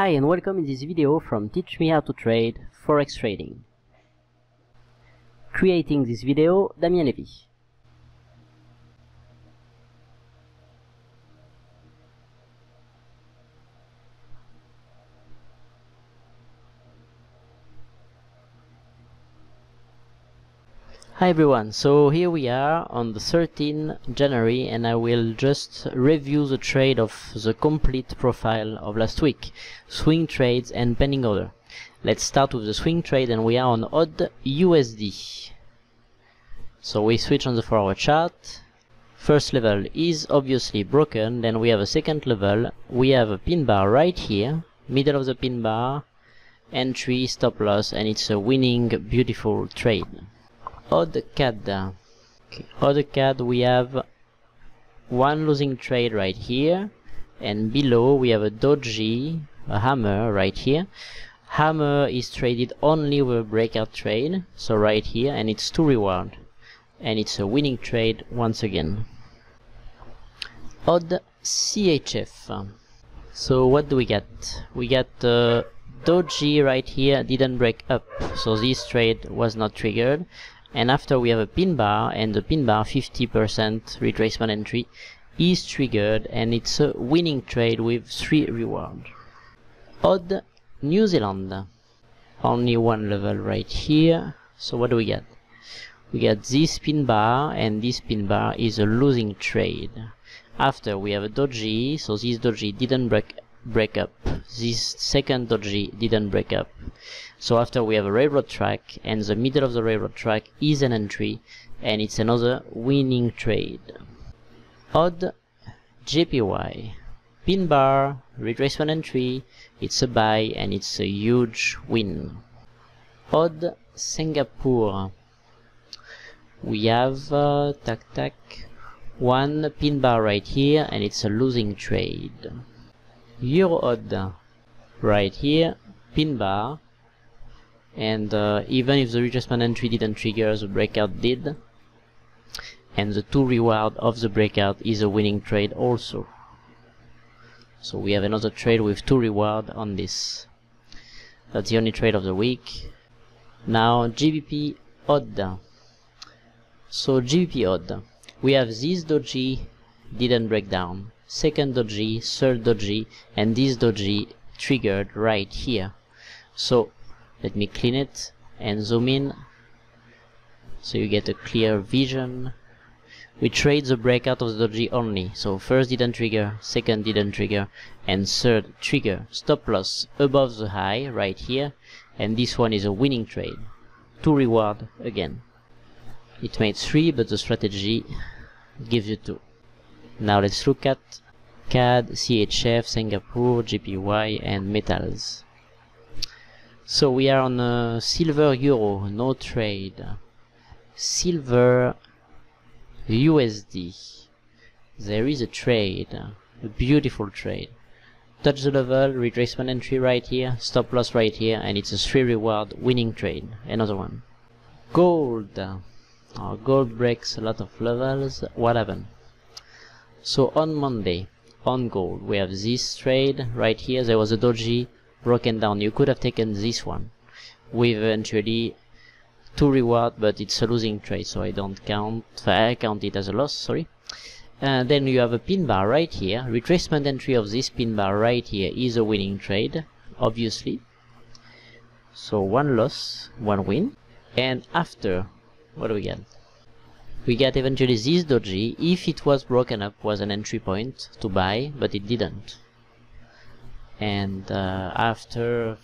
Hi and welcome in this video from Teach Me How to Trade Forex Trading. Creating this video, Damien Levy. Hi everyone, so here we are on the 13th of January and I will just review the trade of the complete profile of last week, swing trades and pending order. Let's start with the swing trade and we are on odd USD. So we switch on the 4-hour chart. First level is obviously broken, then we have a second level, we have a pin bar right here, middle of the pin bar, entry, stop loss, and it's a winning beautiful trade. OddCAD. Okay. OddCAD, we have one losing trade right here, and below we have a doji, a hammer right here. Hammer is traded only with a breakout trade, so right here, and it's to reward, and it's a winning trade once again. OddCHF. So what do we get? We get doji right here, didn't break up, so this trade was not triggered. And after we have a pin bar, and the pin bar 50% retracement entry is triggered, and it's a winning trade with 3 rewards. Odd New Zealand. Only one level right here. So what do we get? We get this pin bar, and this pin bar is a losing trade. After we have a doji, so this doji didn't break up. This second doji didn't break up. So after we have a railroad track, and the middle of the railroad track is an entry, and it's another winning trade. Odd JPY. Pin bar, retracement entry, it's a buy and it's a huge win. Odd Singapore. We have one pin bar right here and it's a losing trade. Euro odd right here, pin bar, and even if the retracement entry didn't trigger, the breakout did, and the 2 reward of the breakout is a winning trade also. So we have another trade with 2 reward on this. That's the only trade of the week. Now GBP odd. So GBP odd, we have this doji didn't break down, second doji, third doji, and this doji triggered right here. So let me clean it and zoom in so you get a clear vision. We trade the breakout of the doji only, so first didn't trigger, second didn't trigger, and third trigger. Stop loss above the high right here, and this one is a winning trade. 2 reward again. It made 3, but the strategy gives you 2. Now let's look at CAD, CHF, Singapore, GPY, and metals. So we are on silver euro, no trade. Silver USD. There is a trade, a beautiful trade. Touch the level, retracement entry right here, stop loss right here, and it's a 3 reward winning trade. Another one. Gold. Our gold breaks a lot of levels. What happened? So on Monday, on gold, we have this trade right here. There was a doji broken down. You could have taken this one with eventually 2 reward, but it's a losing trade, so I don't count. I count it as a loss. Sorry. And then you have a pin bar right here. Retracement entry of this pin bar right here is a winning trade, obviously. So one loss, one win. And after, what do we get? We get eventually this doji, if it was broken up, was an entry point to buy, but it didn't. And after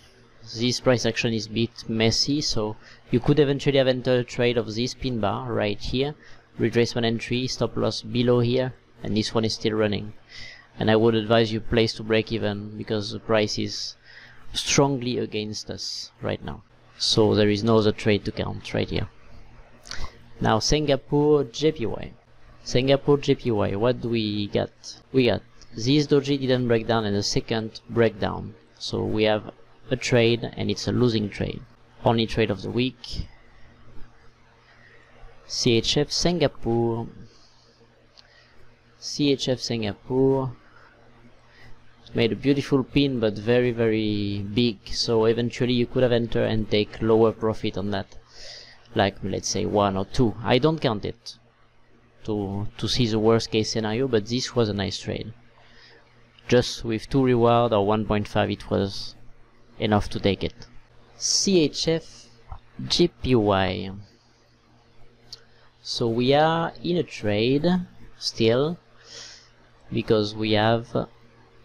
this price action is a bit messy, so you could eventually have entered a trade of this pin bar right here, retracement entry, stop loss below here, and this one is still running. And I would advise you place to break even, because the price is strongly against us right now. So there is no other trade to count right here. Now Singapore JPY. Singapore JPY, what do we get? We got this doji didn't break down and the second breakdown. So we have a trade and it's a losing trade. Only trade of the week. CHF Singapore. CHF Singapore. made a beautiful pin, but very, very big, so eventually you could have entered and take lower profit on that, like let's say 1 or 2. I don't count it to see the worst case scenario, but this was a nice trade. Just with 2 reward or 1.5, it was enough to take it. CHF GPY. So we are in a trade still, because we have a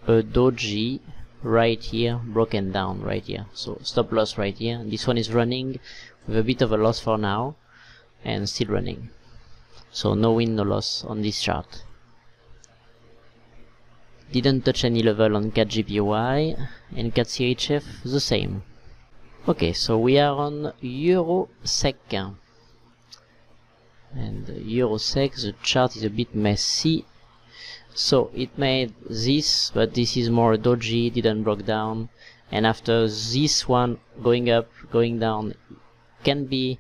doji right here, broken down right here, so stop loss right here. This one is running with a bit of a loss for now, and still running, so no win, no loss on this chart. Didn't touch any level on CAD GPY and CAD CHF the same. Okay, so we are on Euro SEK, and Euro SEK, the chart is a bit messy. So it made this, but this is more dodgy, didn't break down, and after this one going up, going down, can be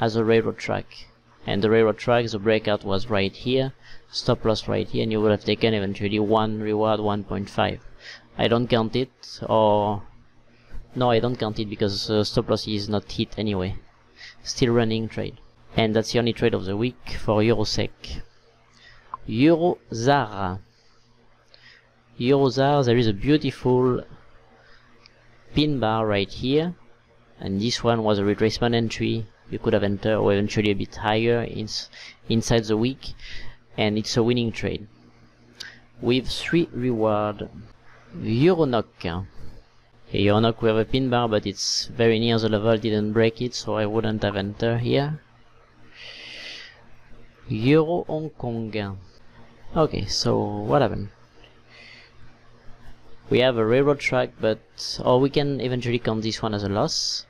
as a railroad track, and the railroad track, the breakout was right here, stop loss right here, and you would have taken eventually 1 reward 1.5. I don't count it, or no, I don't count it because stop loss is not hit anyway. Still running trade, and that's the only trade of the week for EuroSec. Euro ZAR, there is a beautiful pin bar right here, and this one was a retracement entry. You could have entered, or eventually a bit higher inside the week, and it's a winning trade with 3 reward. EuroNOK. EuroNOK, we have a pin bar, but it's very near the level, didn't break it, so I wouldn't have entered here. Euro Hong Kong. Okay, so what happened? We have a railroad track, but or we can eventually count this one as a loss.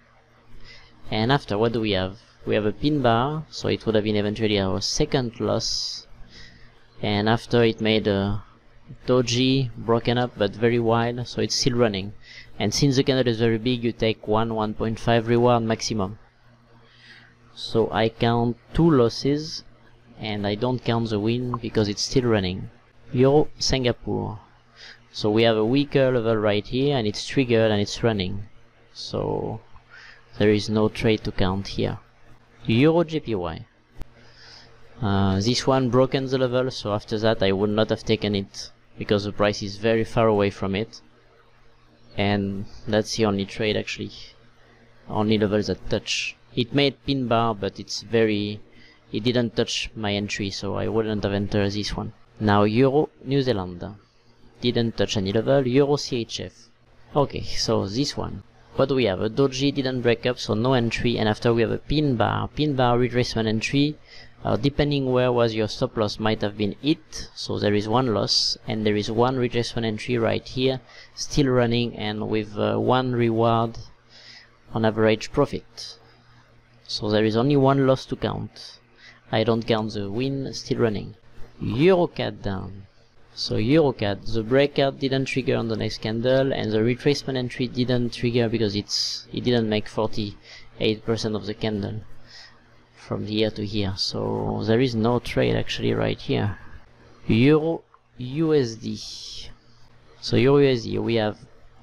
And after, what do we have? We have a pin bar, so it would have been eventually our second loss. And after, it made a doji, broken up but very wide, so it's still running. And since the candle is very big, you take 1.5 reward maximum. So I count 2 losses, and I don't count the win because it's still running. Euro Singapore. So we have a weaker level right here, and it's triggered and it's running, so there is no trade to count here. Euro GPY. This one broken the level, so after that I would not have taken it because the price is very far away from it, and that's the only trade, actually only levels that touch. It made pin bar, but it didn't touch my entry, so I wouldn't have entered this one. Now Euro New Zealand. Didn't touch any level. Euro CHF. Okay, so this one, what do we have? A doji, didn't break up, so no entry, and after we have a pin bar retracement entry. Depending where was your stop loss might have been hit, so there is 1 loss, and there is 1 retracement entry right here, still running, and with 1 reward on average profit. So there is only 1 loss to count. I don't count the win, still running. EuroCAD down. So EuroCAD, the breakout didn't trigger on the next candle, and the retracement entry didn't trigger because it didn't make 48% of the candle from here to here, so there is no trade actually right here. Euro USD. So Euro USD, we have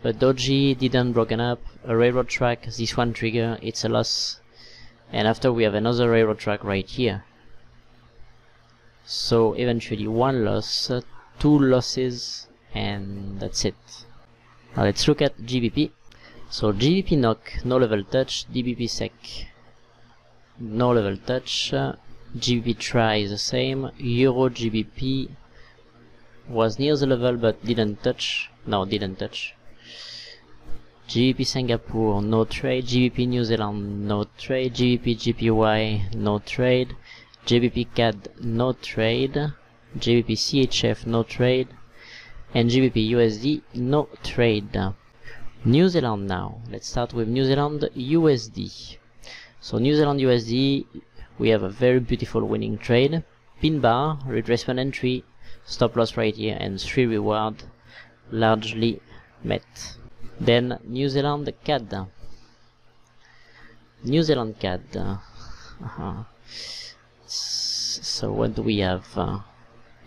a doji, didn't broken up, a railroad track, this one trigger, it's a loss, and after we have another railroad track right here, so eventually 1 loss, 2 losses, and that's it. Now let's look at GBP. So GBP NOK, no level touch. GBP SEK, no level touch. GBP TRY is the same. Euro GBP was near the level but didn't touch. No, didn't touch. GBP Singapore, no trade. GBP New Zealand, no trade. GBP GPY, no trade. GBP CAD, no trade. GBP CHF, no trade, and GBP USD, no trade. New Zealand now. Let's start with New Zealand USD. So New Zealand USD, we have a very beautiful winning trade. Pin bar, retracement entry, stop loss right here, and 3 reward largely met. Then New Zealand CAD. New Zealand CAD. So what do we have?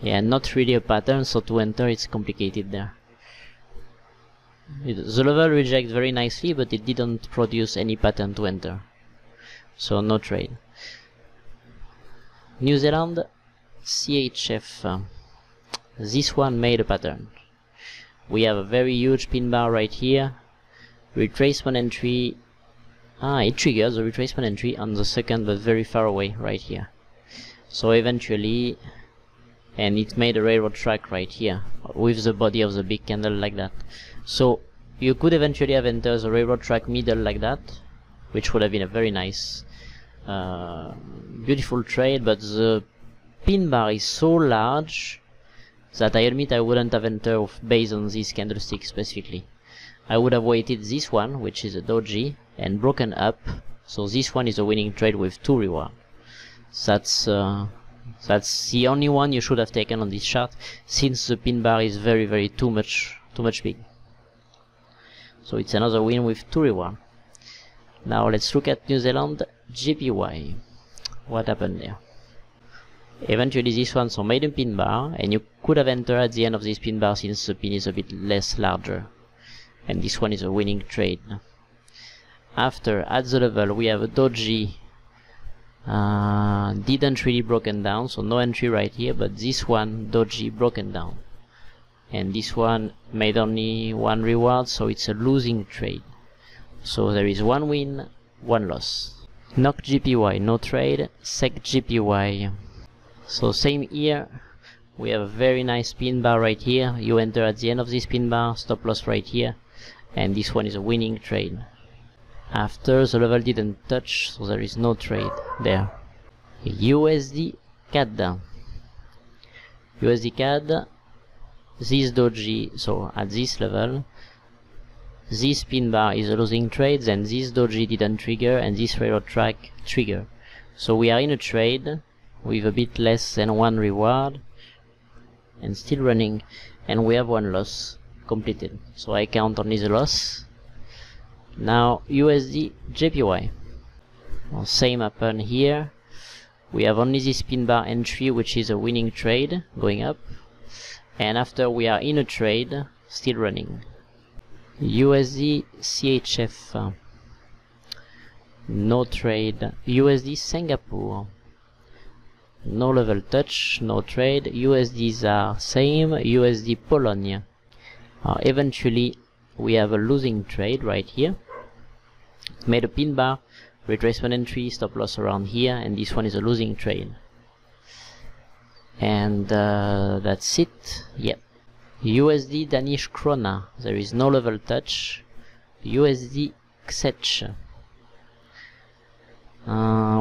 Yeah, not really a pattern, so to enter it's complicated there. The level rejected very nicely, but it didn't produce any pattern to enter, so no trade. New Zealand CHF, this one made a pattern. We have a very huge pin bar right here, retracement entry. It triggers a retracement entry on the second, but very far away right here. So eventually, and it made a railroad track right here with the body of the big candle like that. So you could eventually have entered the railroad track middle like that, which would have been a very nice beautiful trade, but the pin bar is so large that I admit I wouldn't have entered based on this candlestick specifically. I would have waited this one, which is a doji, and broken up, so this one is a winning trade with 2 reward. That's the only one you should have taken on this chart, since the pin bar is very too much big. So it's another win with 2 reward. Now let's look at New Zealand GPY. What happened there? Eventually this one, so made a pin bar, and you could have entered at the end of this pin bar since the pin is a bit less larger. And this one is a winning trade. After, at the level, we have a doji, didn't really broken down, so no entry right here, but this one doji broken down, and this one made only 1 reward, so it's a losing trade. So there is 1 win, 1 loss. NOK GPY no trade. SEC GPY, so same here. We have a very nice pin bar right here, you enter at the end of this pin bar, stop loss right here, and this one is a winning trade. After, the level didn't touch, so there is no trade there. USD CAD. USD CAD, this doji, so at this level, this pin bar is a losing trade, then this doji didn't trigger, and this railroad track trigger. So we are in a trade with a bit less than 1 reward, and still running, and we have 1 loss completed. So I count only the loss. Now USD JPY, well, same happen here. We have only this pin bar entry, which is a winning trade going up, and after we are in a trade still running. USD CHF, no trade. USD Singapore, no level touch, no trade. USDs are same. USD Polonia, eventually we have a losing trade right here, made a pin bar, retracement entry, stop loss around here, and this one is a losing trade. And that's it. Yep. USD Danish krona, there is no level touch. USD XEC,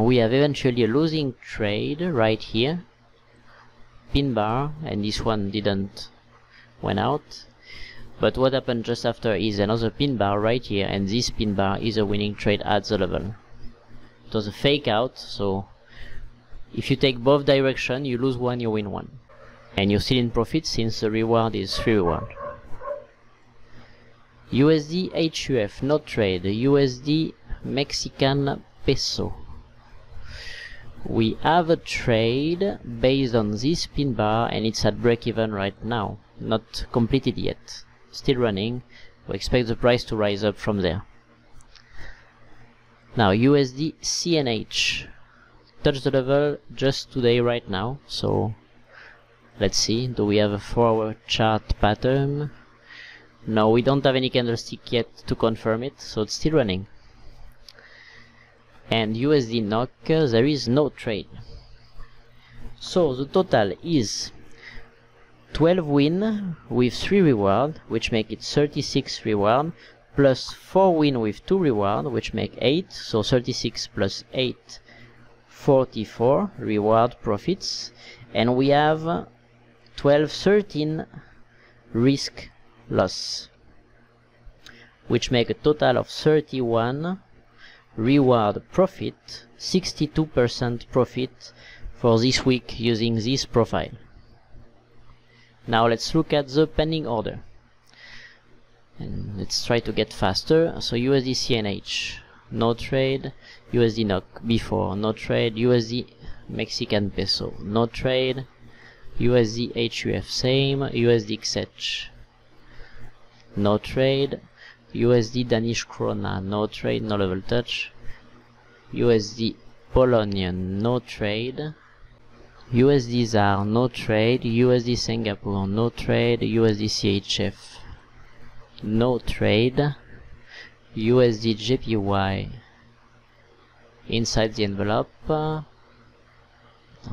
we have eventually a losing trade right here, pin bar, and this one didn't went out. But what happened just after is another pin bar right here, and this pin bar is a winning trade at the level. It was a fake out, so if you take both directions, you lose 1, you win 1. And you're still in profit since the reward is 3 reward. USD HUF, no trade. USD Mexican peso. We have a trade based on this pin bar, and it's at break even right now. Not completed yet. Still running. We expect the price to rise up from there. Now USD CNH, touched the level just today right now, so let's see, do we have a 4-hour chart pattern? No, we don't have any candlestick yet to confirm it, so it's still running. And USD NOK, there is no trade. So the total is 12 win with 3 reward, which make it 36 reward, plus 4 win with 2 reward, which make 8, so 36 plus 8, 44 reward profits, and we have 12, 13 risk loss, which make a total of 31 reward profit, 62% profit for this week using this profile. Now let's look at the pending order, and let's try to get faster. So USD CNH, no trade. USD NOK before, no trade. USD Mexican peso, no trade. USD HUF same. USD XEC, no trade. USD Danish krona, no trade, no level touch. USD Polonian, no trade. USD ZAR, no trade. USD Singapore, no trade. USD CHF, no trade. USD JPY inside the envelope,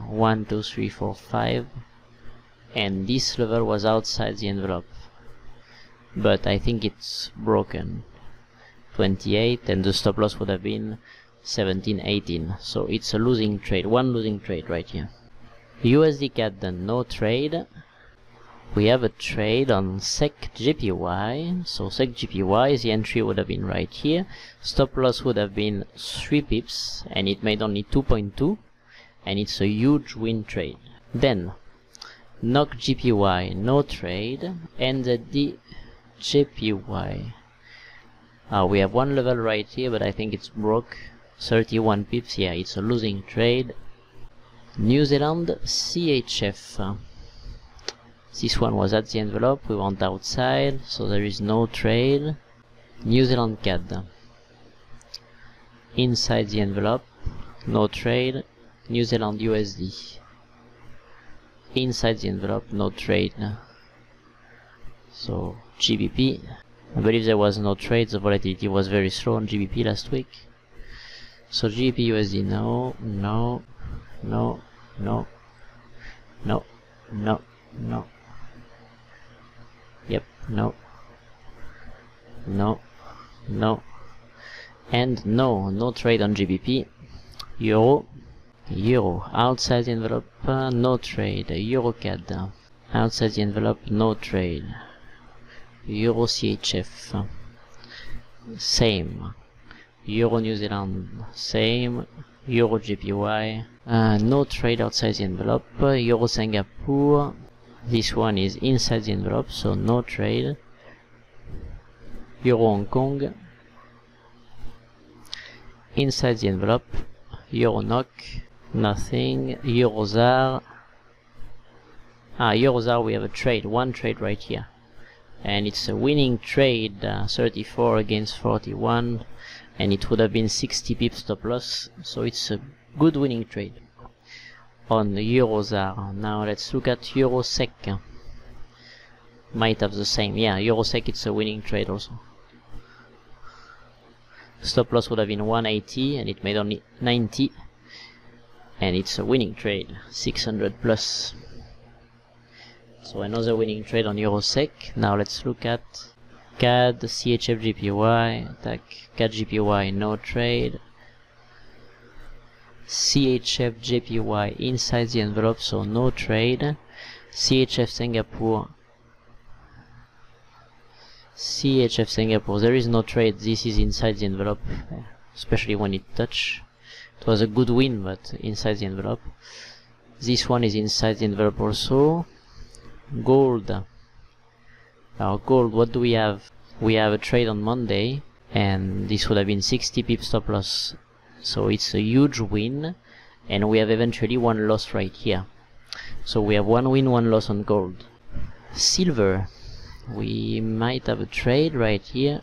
1, 2, 3, 4, 5, and this level was outside the envelope, but I think it's broken, 28, and the stop loss would have been 17, 18, so it's a losing trade, one losing trade right here. USD CAD, no trade. We have a trade on SEC GPY, so SEC GPY, the entry would have been right here, stop loss would have been 3 pips, and it made only 2.2, and it's a huge win trade. Then NOK GPY, no trade, and the JPY. We have one level right here, but I think it's broke, 31 pips, yeah, it's a losing trade. New Zealand CHF, this one was at the envelope, we went outside, so there is no trade. New Zealand CAD, inside the envelope, no trade. New Zealand USD, inside the envelope, no trade. So GBP, I believe there was no trade, the volatility was very slow on GBP last week. So GBP USD, no, no, no, no, no, no, no, yep, no, no, no, and no, no trade on GBP. Euro, euro, outside the envelope, no trade. Euro CAD, outside the envelope, no trade. Euro CHF, same. Euro New Zealand, same. Euro JPY, no trade outside the envelope. Euro Singapore, this one is inside the envelope, so no trade. Euro Hong Kong, inside the envelope. Euro NOK, nothing. Euro ZAR, Euro ZAR, we have a trade, one trade right here, and it's a winning trade, 34 against 41, and it would have been 60 pips stop loss, so it's a good winning trade on EuroZAR. Now let's look at EuroSec, might have the same, yeah, EuroSec, it's a winning trade also. Stop loss would have been 180, and it made only 90, and it's a winning trade, 600 plus. So another winning trade on EuroSec. Now let's look at CAD, CHF GPY, attack. CAD GPY, no trade. CHF JPY inside the envelope, so no trade. CHF Singapore, CHF Singapore, there is no trade, this is inside the envelope, especially when it touched. It was a good win, but inside the envelope. This one is inside the envelope also. Gold, our gold, what do we have? We have a trade on Monday, and this would have been 60 pips stop loss, so it's a huge win, and we have eventually one loss right here, so we have one win, one loss on gold. Silver, we might have a trade right here,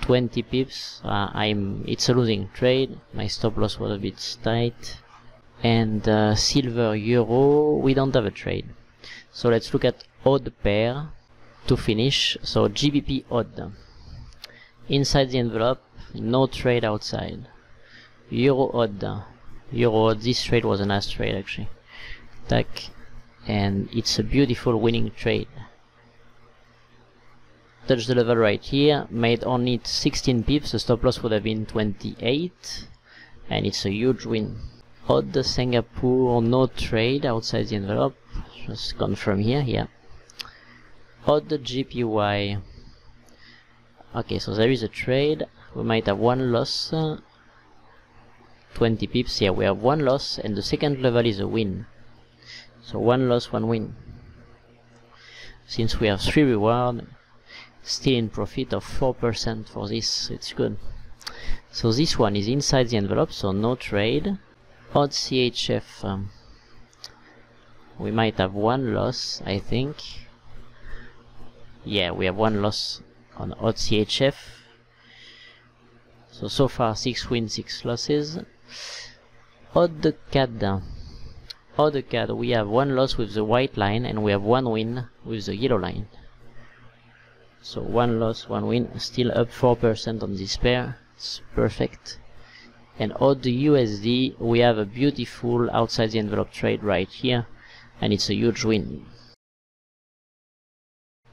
20 pips, it's a losing trade, my stop loss was a bit tight. And silver euro, we don't have a trade. So let's look at odd pair to finish. So GBP odd, inside the envelope, no trade outside. Euro odd, euro odd, this trade was a nice trade actually, tack, and it's a beautiful winning trade. Touched the level right here, made only 16 pips, the stop loss would have been 28, and it's a huge win. Odd Singapore, no trade outside the envelope. Just confirm here, yeah. Odd GPY. Okay, so there is a trade. We might have one loss. 20 pips here. Yeah, we have one loss, and the second level is a win. So one loss, one win. Since we have 3 rewards, still in profit of 4% for this. It's good. So this one is inside the envelope, so no trade. Odd CHF. We might have one loss, I think. Yeah, we have one loss. on OddCHF. So far 6 wins, 6 losses. Odd CAD. Odd CAD, we have one loss with the white line and we have one win with the yellow line. So one loss, one win, still up 4% on this pair. It's perfect. And Odd USD, we have a beautiful outside the envelope trade right here, and it's a huge win.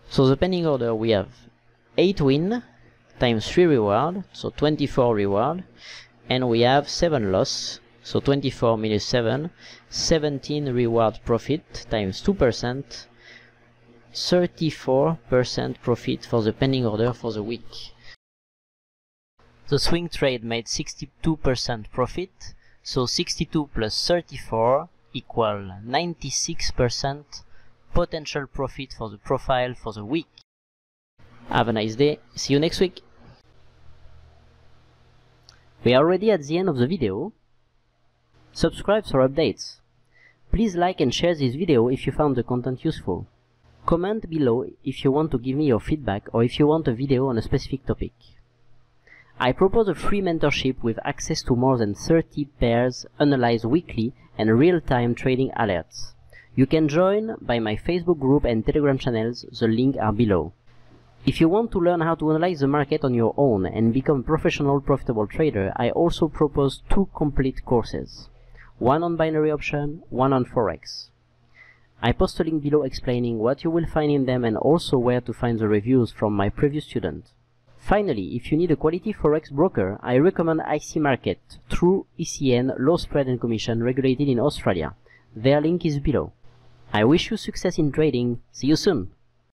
So the pending order, we have 8 win times 3 reward, so 24 reward, and we have 7 loss, so 24 minus 7, 17 reward profit times 2%, 34% profit for the pending order for the week. The swing trade made 62% profit, so 62 plus 34 equal 96% potential profit for the profile for the week. Have a nice day, see you next week! We are already at the end of the video. Subscribe for updates. Please like and share this video if you found the content useful. Comment below if you want to give me your feedback or if you want a video on a specific topic. I propose a free mentorship with access to more than 30 pairs analyzed weekly and real-time trading alerts. You can join by my Facebook group and Telegram channels, the links are below. If you want to learn how to analyze the market on your own and become a professional profitable trader, I also propose 2 complete courses. One on binary option, one on Forex. I post a link below explaining what you will find in them and also where to find the reviews from my previous students. Finally, if you need a quality Forex broker, I recommend IC Market through ECN Low Spread and Commission regulated in Australia. Their link is below. I wish you success in trading. See you soon!